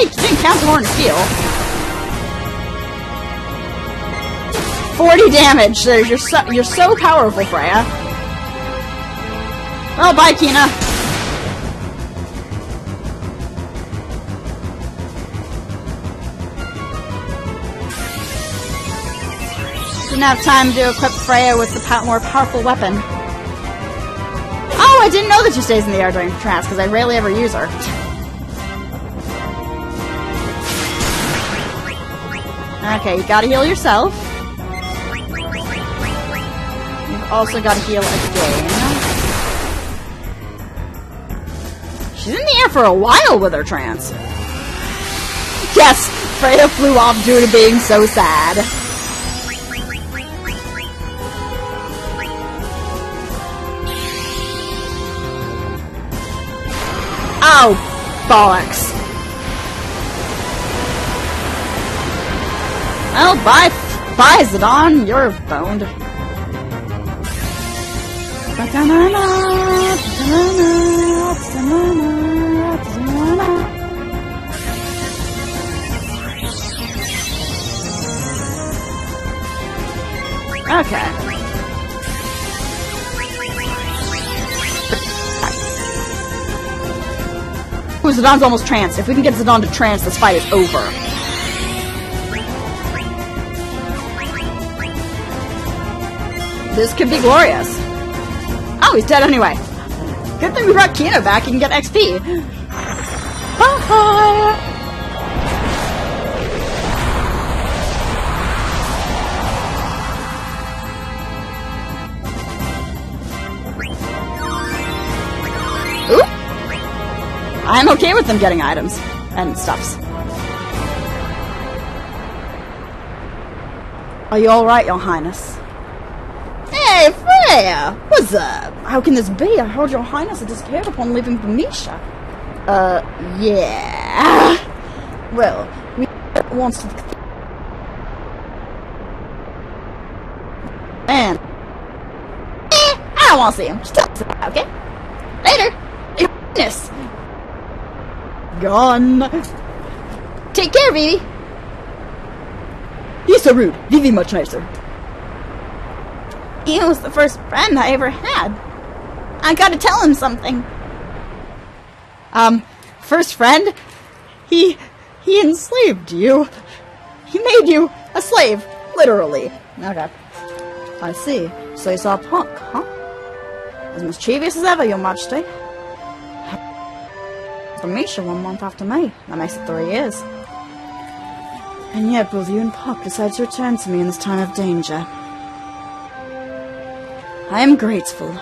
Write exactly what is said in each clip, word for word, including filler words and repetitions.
really didn't count the horn of steel. forty damage. There's you're so you're so powerful, Freya. Well, bye, Kina. Didn't have time to equip Freya with the po more powerful weapon. Oh, I didn't know that she stays in the air during trance because I rarely ever use her. Okay, you gotta heal yourself. You've also gotta heal again. She's in the air for a while with her trance. Yes! Freya flew off due to being so sad. Oh, bollocks. Well, bye, bye, Zidane, you're boned. Okay. Ooh, Zidane's almost tranced. If we can get Zidane to trance, this fight is over. This could be glorious. Oh, he's dead anyway. Good thing we brought Kina back and get X P. Bye! Oop! I'm okay with them getting items and stuffs. Are you alright, Your Highness? Hey, Freya! What's up? How can this be? I heard Your Highness had disappeared upon leaving Burmecia. Uh, yeah. Well, we wants to. Man. Eh, I don't want to see him. Just talk to him, okay? Later! Your Highness! Gone! Take care, Vivi! He's so rude. Vivi much nicer. He was the first friend I ever had. I gotta tell him something. Um, first friend? He... he enslaved you. He made you a slave, literally. Okay. I see. So you saw Puck, huh? As mischievous as ever, Your Majesty. Burmecia one month after May. That makes it three years. And yet both you and Puck decided to return to me in this time of danger. I am grateful.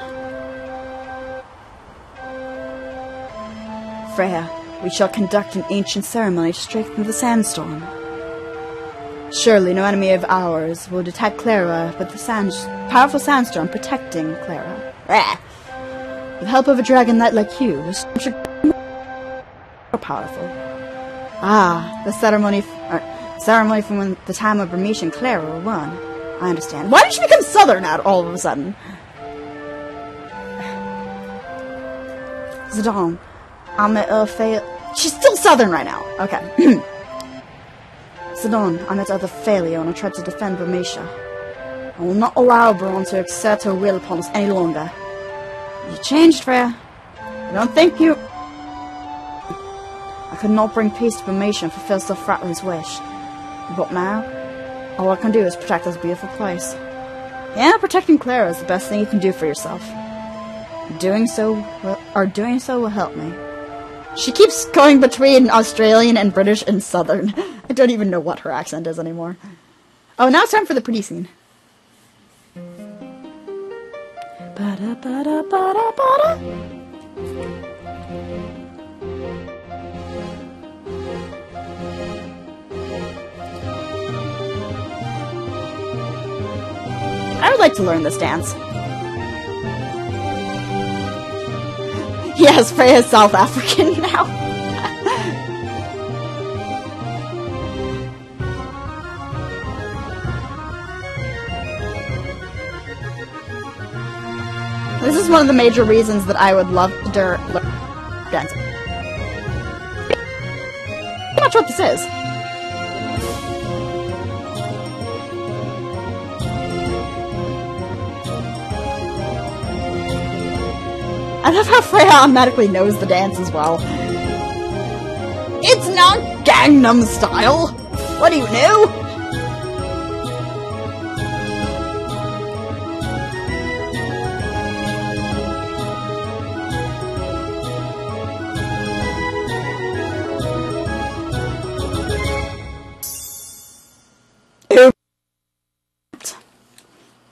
Freya, we shall conduct an ancient ceremony straight from the sandstorm. Surely no enemy of ours will detect Clara, but the sand powerful sandstorm protecting Clara. Rah. With the help of a dragon knight like you, the storm should be more powerful. Ah, the ceremony, er, ceremony from when the time of Burmecia and Clara were one. I understand. Why did she become Southern out all of a sudden? Zidane, I'm at uh, fail. She's still Southern right now. Okay. Zidane, I'm at other failure when I tried to defend Burmecia. I will not allow Braun to exert her will upon us any longer. You changed, Freya. I don't think you. I could not bring peace to Burmecia and fulfill Sir Fratlin's wish. But now? All I can do is protect this beautiful place. Yeah, protecting Clara is the best thing you can do for yourself. Doing so will, or doing so will help me. She keeps going between Australian and British and Southern. I don't even know what her accent is anymore. Oh, now it's time for the pretty scene. Ba-da, ba-da, ba-da, ba-da. I would like to learn this dance. Yes, Freya's South African now. This is one of the major reasons that I would love to learn dance. not sure what this is. I love how Freya automatically knows the dance as well. It's not Gangnam Style! What do you know?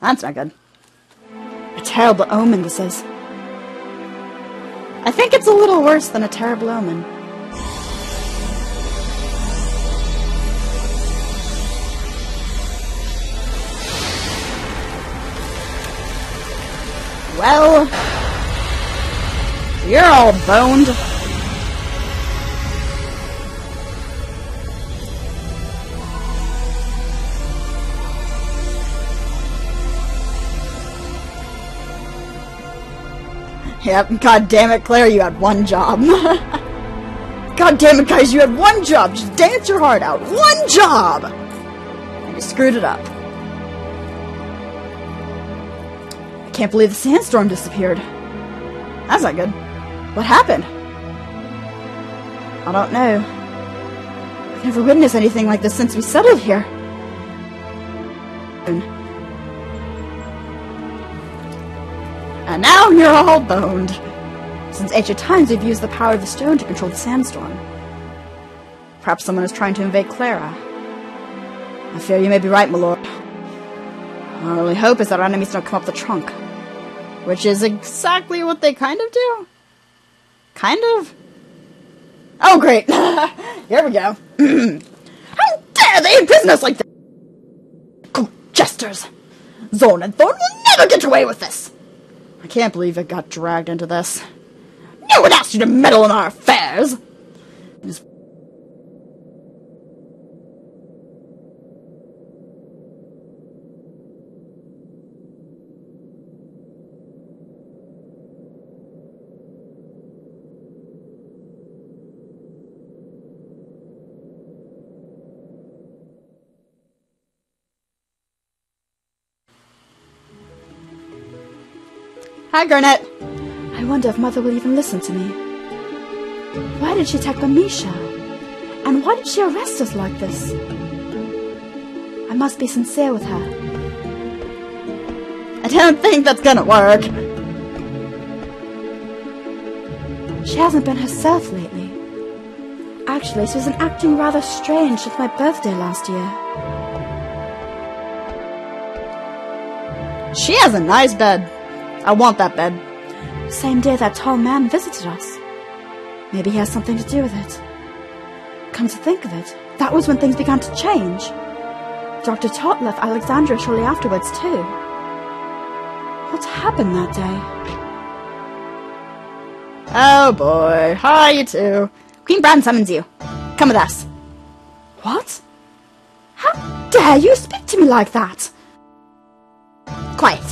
That's not good. A terrible omen, this is. I think it's a little worse than a terrible omen. Well, you're all boned. Yep, god damn it, Claire, you had one job. God damn it, guys, you had one job. Just dance your heart out. One job! And you screwed it up. I can't believe the sandstorm disappeared. That's not good. What happened? I don't know. I've never witnessed anything like this since we settled here. And now you're all boned. Since ancient times, we've used the power of the stone to control the sandstorm. Perhaps someone is trying to invade Clara. I fear you may be right, my lord. Our only hope is that our enemies don't come up the trunk. Which is exactly what they kind of do? Kind of? Oh, great. Here we go. How dare they imprison us like this? Cool jesters! Zorn and Thorn will never get away with this! I can't believe it got dragged into this. No one asked you to meddle in our affairs! Just... Hi, Garnet. I wonder if Mother will even listen to me. Why did she attack Burmecia? And why did she arrest us like this? I must be sincere with her. I don't think that's gonna work. She hasn't been herself lately. Actually, she was acting rather strange since my birthday last year. She has a nice bed. I want that bed. Same day that tall man visited us. Maybe he has something to do with it. Come to think of it, that was when things began to change. Doctor Tot left Alexandria shortly afterwards, too. What happened that day? Oh boy, hi you two. Queen Brahne summons you. Come with us. What? How dare you speak to me like that? Quiet.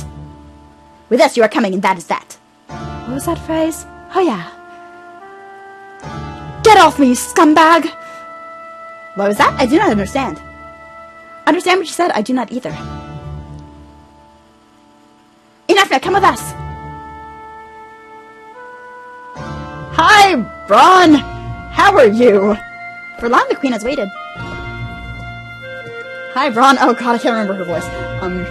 With us you are coming, and that is that. What was that phrase? Oh yeah. Get off me, you scumbag! What was that? I do not understand. Understand what you said? I do not either. Enough now, come with us! Hi, Brahne! How are you? For long the Queen has waited. Hi, Brahne. Oh god, I can't remember her voice. Um...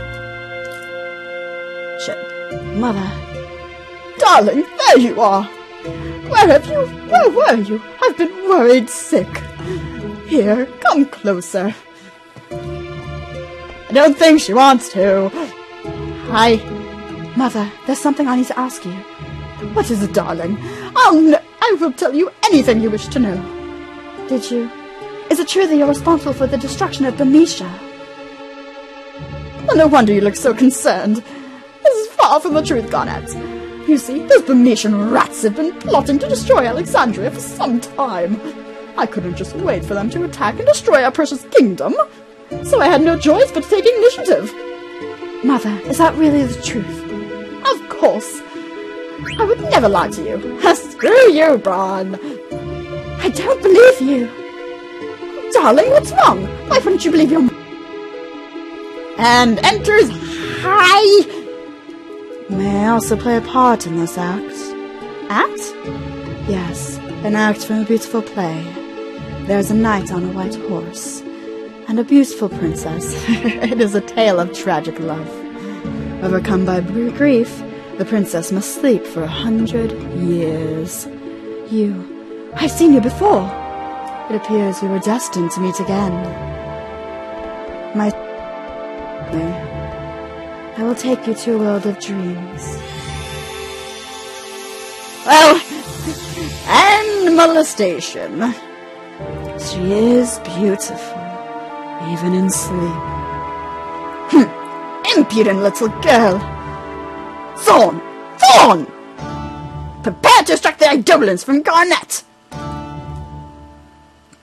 Shit. Mother. Darling, there you are! Where have you... Where were you? I've been worried sick. Here, come closer. I don't think she wants to. Hi. Mother, there's something I need to ask you. What is it, darling? Oh, no, I will tell you anything you wish to know. Did you... Is it true that you're responsible for the destruction of Burmecia? Well, no wonder you look so concerned. Far from the truth, Garnet. You see, those Burmecian rats have been plotting to destroy Alexandria for some time. I couldn't just wait for them to attack and destroy our precious kingdom, so I had no choice but to take initiative. Mother, is that really the truth? Of course. I would never lie to you. Screw you, Brahne. I don't believe you. Darling, what's wrong? Why wouldn't you believe your mother? And enters high. You may also play a part in this act. Act? Yes, an act from a beautiful play. There is a knight on a white horse, and a beautiful princess. It is a tale of tragic love. Overcome by grief, the princess must sleep for a hundred years. You, I've seen you before. It appears we were destined to meet again. My... I will take you to a world of dreams. Well, and molestation. She is beautiful, even in sleep. Hm, impudent little girl. Thorn! Thorn! Prepare to extract the Eidolons from Garnet!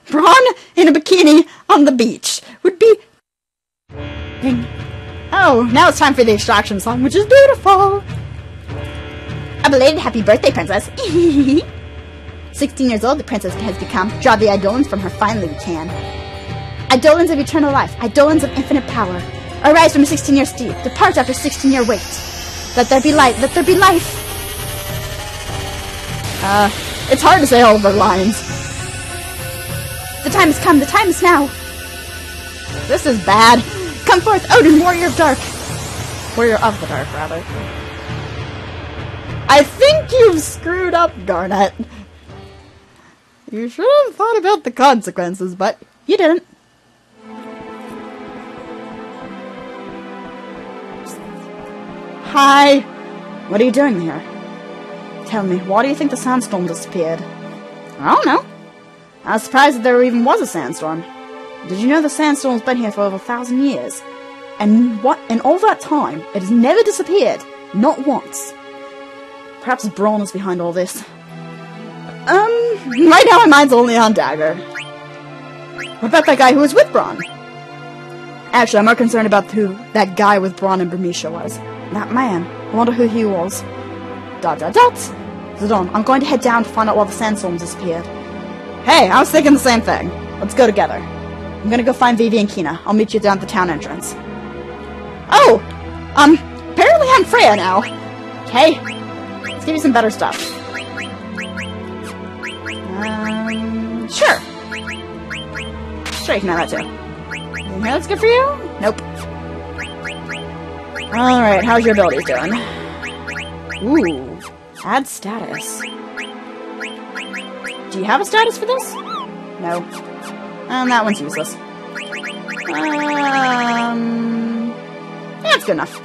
Brahne in a bikini on the beach would be... Oh, now it's time for the extraction song, which is beautiful! A belated happy birthday, princess! Sixteen years old, the princess has become. Draw the Eidolons from her, finally we can. Eidolons of eternal life, Eidolons of infinite power. Arise from a sixteen-year steep, depart after sixteen-year wait. Let there be light, let there be life! Uh, it's hard to say all of our lines. The time has come, the time is now! This is bad! Come forth, Odin, warrior of dark. Warrior of the dark, rather. I think you've screwed up, Garnet. You should have thought about the consequences, but you didn't. Hi. What are you doing here? Tell me, why do you think the sandstorm disappeared? I don't know. I was surprised that there even was a sandstorm. Did you know the sandstorm's been here for over a thousand years? And what? In all that time, it has never disappeared. Not once. Perhaps Brahne is behind all this. Um, right now my mind's only on Dagger. What about that guy who was with Brahne? Actually, I'm more concerned about who that guy with Brahne and Burmecia was. That man. I wonder who he was. Dot dot dot! Zidane, I'm going to head down to find out why the sandstorm's disappeared. Hey, I was thinking the same thing. Let's go together. I'm gonna go find Vivi and Kina. I'll meet you down at the town entrance. Oh! Um, apparently I'm Freya now. Okay. Let's give you some better stuff. Um, sure. Sure, you can have that too. You know that's good for you? Nope. Alright, how's your abilities doing? Ooh. Add status. Do you have a status for this? No. Um, that one's useless. Um... Yeah, that's good enough.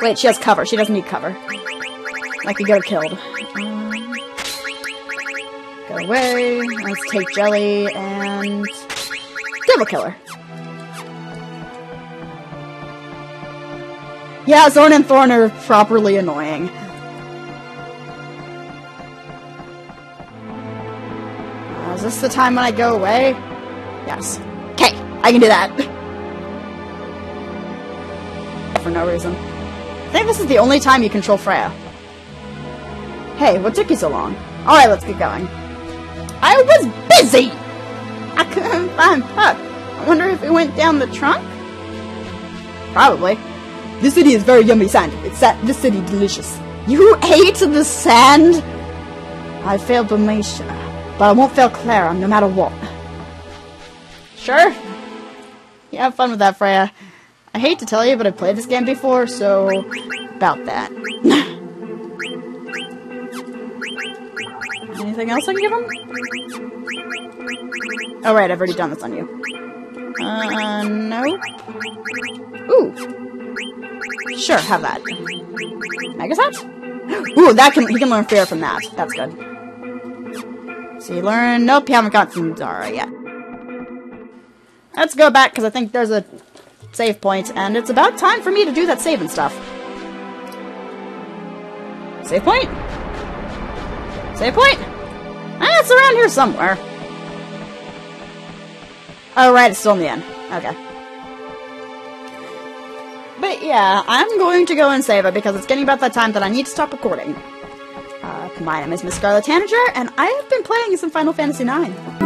Wait, she has cover. She doesn't need cover. I could get her killed. Um, go away. Let's take Jelly and... Devil Killer. Yeah, Zorn and Thorn are properly annoying. Is this the time when I go away? Yes. Okay, I can do that. For no reason. I think this is the only time you control Freya. Hey, what took you so long? Alright, let's get going. I was busy! I couldn't find Puck. I wonder if it went down the trunk? Probably. This city is very yummy sand. It's that this city delicious. You ate the sand? I failed Burmecia. But I won't fail Clara, no matter what. Sure. Yeah, have fun with that, Freya. I hate to tell you, but I've played this game before, so... about that. Anything else I can give him? Oh, right, I've already done this on you. Uh, nope. Ooh. Sure, have that. Mega Sap? Ooh, that can, he can learn fear from that. That's good. So you learn... Nope, you haven't gotten Zara yet. Let's go back, because I think there's a save point, and it's about time for me to do that save and stuff. Save point? Save point? Ah, it's around here somewhere. Oh, right, it's still in the end. Okay. But yeah, I'm going to go and save it, because it's getting about that time that I need to stop recording. Uh, my name is Miss Scarlet Tanager, and I have been playing some Final Fantasy nine.